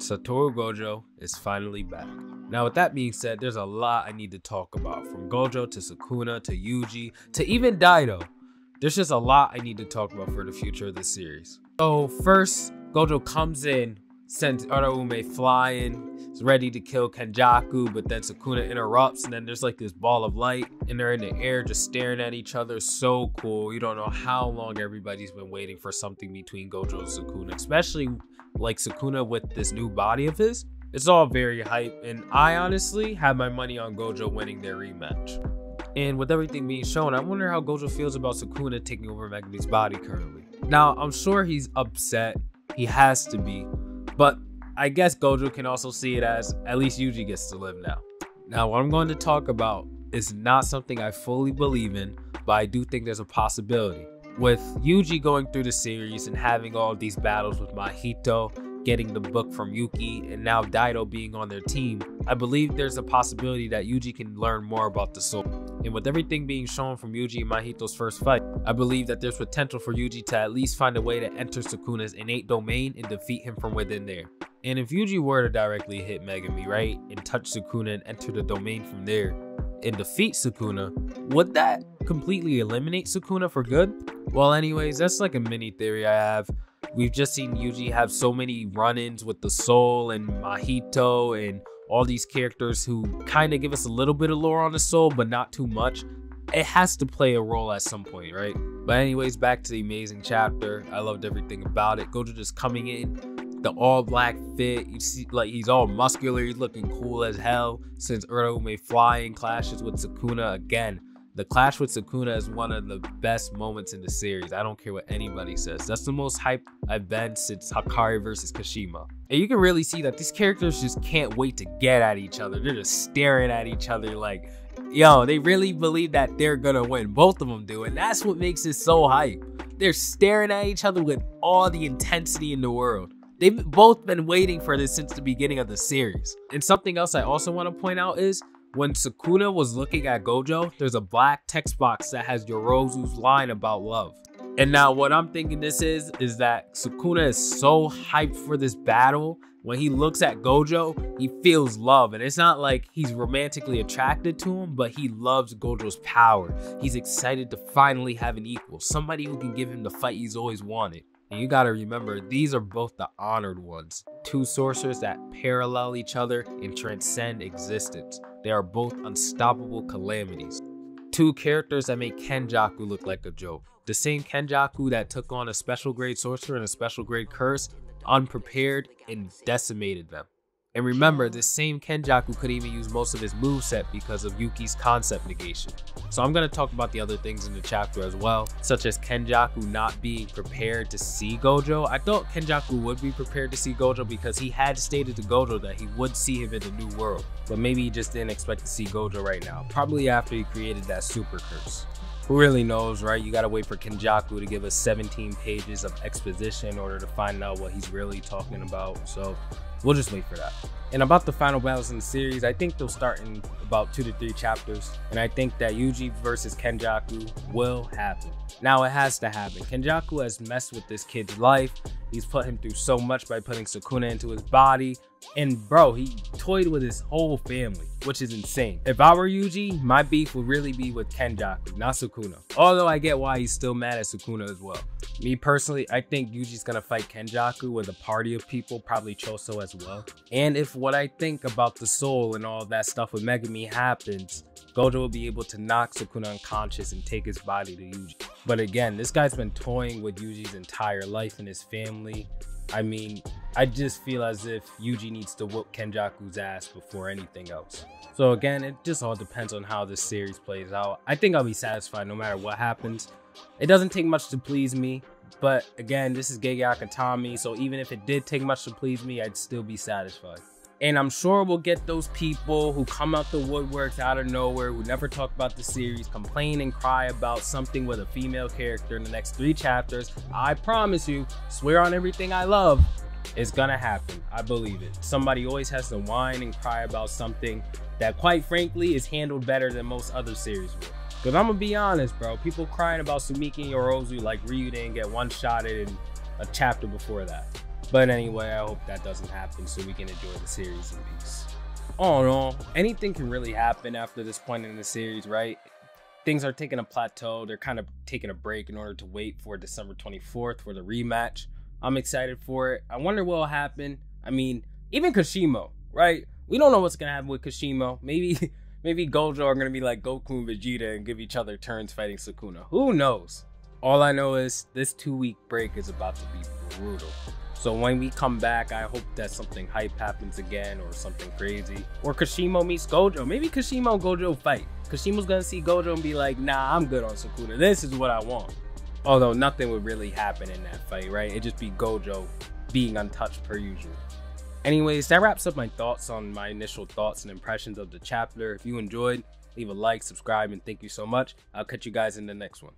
Satoru Gojo is finally back. Now with that being said, there's a lot I need to talk about, from Gojo to Sukuna to Yuji to even Daido. There's just a lot I need to talk about for the future of this series. So first, Gojo comes in, sends Uraume flying, is ready to kill Kenjaku, but then Sukuna interrupts, and then there's like this ball of light, and they're in the air just staring at each other. So cool. You don't know how long everybody's been waiting for something between Gojo and Sukuna, especially like Sukuna with this new body of his. It's all very hype, and I honestly have my money on Gojo winning their rematch. And with everything being shown, I wonder how Gojo feels about Sukuna taking over Megumi's body currently. Now, I'm sure he's upset. He has to be. But I guess Gojo can also see it as, at least Yuji gets to live now. Now, what I'm going to talk about is not something I fully believe in, but I do think there's a possibility. With Yuji going through the series and having all these battles with Mahito, getting the book from Yuki, and now Daido being on their team, I believe there's a possibility that Yuji can learn more about the soul. And with everything being shown from Yuji and Mahito's first fight, I believe that there's potential for Yuji to at least find a way to enter Sukuna's innate domain and defeat him from within there. And if Yuji were to directly hit Megumi, right, and touch Sukuna and enter the domain from there and defeat Sukuna, would that completely eliminate Sukuna for good? Well, anyways, that's like a mini theory I have. We've just seen Yuji have so many run-ins with the soul and Mahito and all these characters who kind of give us a little bit of lore on the soul, but not too much. It has to play a role at some point, right? But anyways, back to the amazing chapter. I loved everything about it. Gojo just coming in, the all-black fit. You see, like, he's all muscular. He's looking cool as hell. Since Uraume flying clashes with Sukuna again. The clash with Sukuna is one of the best moments in the series. I don't care what anybody says. That's the most hype I've been since Hakari versus Kashima. And you can really see that these characters just can't wait to get at each other. They're just staring at each other like, yo, they really believe that they're gonna win. Both of them do, and that's what makes it so hype. They're staring at each other with all the intensity in the world. They've both been waiting for this since the beginning of the series. And something else I also want to point out is, when Sukuna was looking at Gojo, there's a black text box that has Yorozu's line about love. And now what I'm thinking this is that Sukuna is so hyped for this battle. When he looks at Gojo, he feels love. And it's not like he's romantically attracted to him, but he loves Gojo's power. He's excited to finally have an equal, somebody who can give him the fight he's always wanted. And you gotta remember, these are both the honored ones. Two sorcerers that parallel each other and transcend existence. They are both unstoppable calamities. Two characters that make Kenjaku look like a joke. The same Kenjaku that took on a special grade sorcerer and a special grade curse, unprepared, and decimated them. And remember, this same Kenjaku could even use most of his moveset because of Yuki's concept negation. So I'm going to talk about the other things in the chapter as well, such as Kenjaku not being prepared to see Gojo. I thought Kenjaku would be prepared to see Gojo because he had stated to Gojo that he would see him in the new world, but maybe he just didn't expect to see Gojo right now, probably after he created that super curse. Who really knows, right? You gotta wait for Kenjaku to give us 17 pages of exposition in order to find out what he's really talking about, so we'll just wait for that. And about the final battles in the series, I think they'll start in about 2 to 3 chapters, and I think that Yuji versus Kenjaku will happen. Now, it has to happen. Kenjaku has messed with this kid's life. He's put him through so much by putting Sukuna into his body. And bro, he toyed with his whole family, which is insane. If I were Yuji, my beef would really be with Kenjaku, not Sukuna. Although I get why he's still mad at Sukuna as well. Me personally, I think Yuji's gonna fight Kenjaku with a party of people, probably Choso as well. And if what I think about the soul and all that stuff with Megumi happens, Gojo will be able to knock Sukuna unconscious and take his body to Yuji. But again, this guy's been toying with Yuji's entire life and his family. I mean, I just feel as if Yuji needs to whoop Kenjaku's ass before anything else. So again, it just all depends on how this series plays out. I think I'll be satisfied no matter what happens. It doesn't take much to please me, but again, this is Gege Akutami, so even if it did take much to please me, I'd still be satisfied. And I'm sure we'll get those people who come out the woodworks out of nowhere, who never talk about the series, complain and cry about something with a female character in the next 3 chapters. I promise you, swear on everything I love, it's gonna happen. I believe it. Somebody always has to whine and cry about something that, quite frankly, is handled better than most other series would. Because I'm gonna be honest, bro, people crying about Sumiki and Yorozu like Ryu didn't get one-shotted in a chapter before that. But anyway, I hope that doesn't happen so we can enjoy the series in peace. All in all, anything can really happen after this point in the series, right? Things are taking a plateau. They're kind of taking a break in order to wait for December 24th for the rematch. I'm excited for it. I wonder what will happen. I mean, even Kashimo, right? We don't know what's going to happen with Kashimo. Maybe Gojo are going to be like Goku and Vegeta and give each other turns fighting Sukuna. Who knows? All I know is this 2-week break is about to be brutal. So when we come back, I hope that something hype happens again or something crazy. Or Kashimo meets Gojo. Maybe Kashimo and Gojo fight. Kashimo's going to see Gojo and be like, nah, I'm good on Sukuna. This is what I want. Although nothing would really happen in that fight, right? It'd just be Gojo being untouched per usual. Anyways, that wraps up my thoughts on my initial thoughts and impressions of the chapter. If you enjoyed, leave a like, subscribe, and thank you so much. I'll catch you guys in the next one.